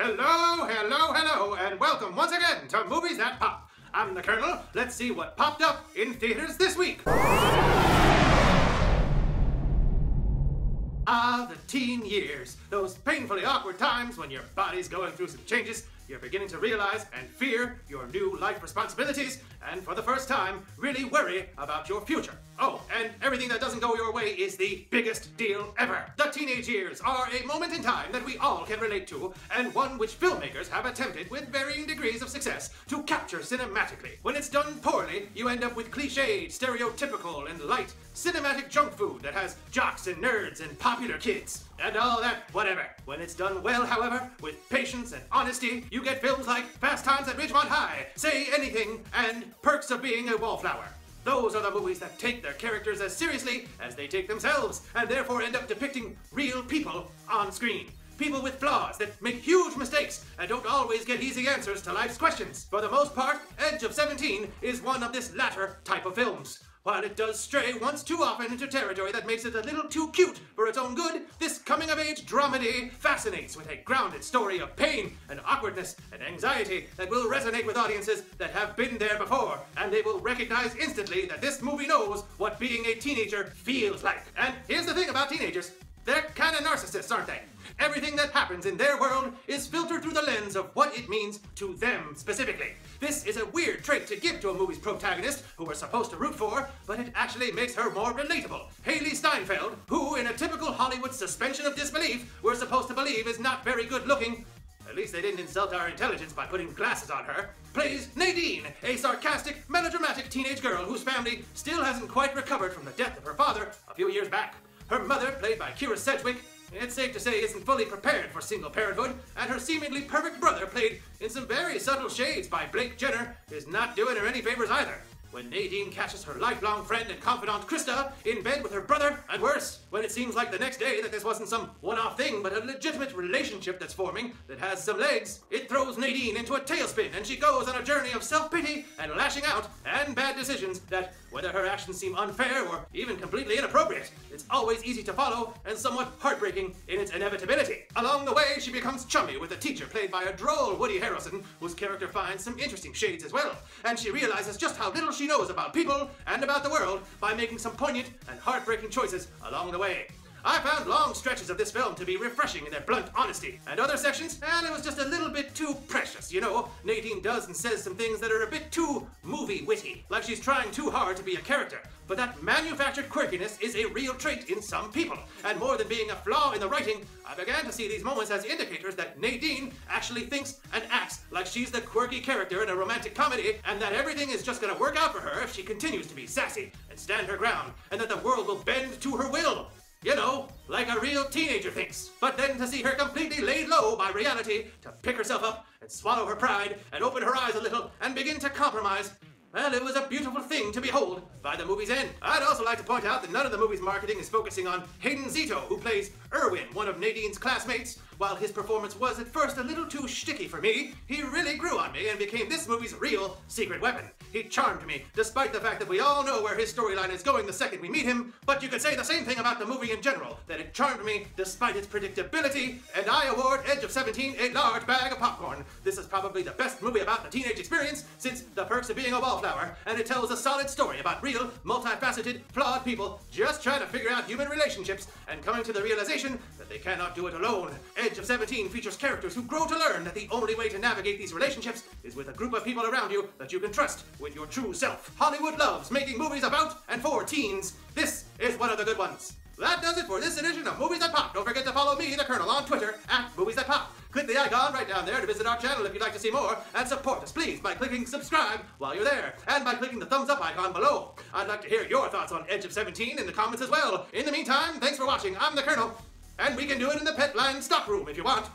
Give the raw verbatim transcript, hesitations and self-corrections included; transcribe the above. Hello, hello, hello, and welcome once again to Movies That Pop. I'm the Kernel. Let's see what popped up in theaters this week. Ah, the teen years. Those painfully awkward times when your body's going through some changes, you're beginning to realize and fear your new life responsibilities, and for the first time, really worry about your future. Oh, and everything that doesn't go your way is the biggest deal ever. The teenage years are a moment in time that we all can relate to, and one which filmmakers have attempted with varying degrees of success to capture cinematically. When it's done poorly, you end up with cliched, stereotypical, and light, cinematic junk food that has jocks and nerds and popular kids, and all that whatever. When it's done well, however, with patience and honesty, you get films like Fast Times at Ridgemont High, Say Anything, and Perks of Being a Wallflower. Those are the movies that take their characters as seriously as they take themselves, and therefore end up depicting real people on screen. People with flaws that make huge mistakes and don't always get easy answers to life's questions. For the most part, Edge of Seventeen is one of this latter type of films. While it does stray once too often into territory that makes it a little too cute for its own good, this coming-of-age dramedy fascinates with a grounded story of pain and awkwardness and anxiety that will resonate with audiences that have been there before, and they will recognize instantly that this movie knows what being a teenager feels like. And here's the thing about teenagers. They're kind of narcissists, aren't they? Everything that happens in their world is filtered through the lens of what it means to them specifically. This is a weird trait to give to a movie's protagonist, who we're supposed to root for, but it actually makes her more relatable. Hailee Steinfeld, who in a typical Hollywood suspension of disbelief, we're supposed to believe is not very good looking, at least they didn't insult our intelligence by putting glasses on her, plays Nadine, a sarcastic, melodramatic teenage girl whose family still hasn't quite recovered from the death of her father a few years back. Her mother, played by Kyra Sedgwick, it's safe to say isn't fully prepared for single parenthood, and her seemingly perfect brother, played in some very subtle shades by Blake Jenner, is not doing her any favors either. When Nadine catches her lifelong friend and confidant Krista in bed with her brother, and worse, when it seems like the next day that this wasn't some one-off thing but a legitimate relationship that's forming that has some legs, it throws Nadine into a tailspin and she goes on a journey of self-pity and lashing out and bad decisions that, whether her actions seem unfair or even completely inappropriate, it's always easy to follow and somewhat heartbreaking in its inevitability. Along the way, she becomes chummy with a teacher played by a droll Woody Harrelson, whose character finds some interesting shades as well, and she realizes just how little she knows about people and about the world by making some poignant and heartbreaking choices along the way. I found long stretches of this film to be refreshing in their blunt honesty, and other sections, and it was just a little bit too precious, you know? Nadine does and says some things that are a bit too movie witty, like she's trying too hard to be a character. But that manufactured quirkiness is a real trait in some people, and more than being a flaw in the writing, I began to see these moments as indicators that Nadine actually thinks and acts like she's the quirky character in a romantic comedy, and that everything is just gonna work out for her if she continues to be sassy and stand her ground, and that the world will bend to her will. You know, like a real teenager thinks. But then to see her completely laid low by reality, to pick herself up and swallow her pride and open her eyes a little and begin to compromise, well, it was a beautiful thing to behold by the movie's end. I'd also like to point out that none of the movie's marketing is focusing on Hayden Szeto, who plays Irwin, one of Nadine's classmates. While his performance was at first a little too shticky for me, he really grew on me and became this movie's real secret weapon. He charmed me, despite the fact that we all know where his storyline is going the second we meet him, but you could say the same thing about the movie in general, that it charmed me despite its predictability, and I award Edge of Seventeen a large bag of popcorn. This is probably the best movie about the teenage experience since The Perks of Being a Wallflower, and it tells a solid story about real, multifaceted, flawed people just trying to figure out human relationships and coming to the realization that they cannot do it alone. Edge of Seventeen features characters who grow to learn that the only way to navigate these relationships is with a group of people around you that you can trust with your true self. Hollywood loves making movies about and for teens. This is one of the good ones. That does it for this edition of Movies That Pop. Don't forget to follow me, the Kernel, on Twitter at Movies That Pop. Click the icon right down there to visit our channel if you'd like to see more, and support us, please, by clicking subscribe while you're there, and by clicking the thumbs up icon below. I'd like to hear your thoughts on Edge of Seventeen in the comments as well. In the meantime, thanks for watching. I'm the Kernel. And we can do it in the Petland stock room if you want.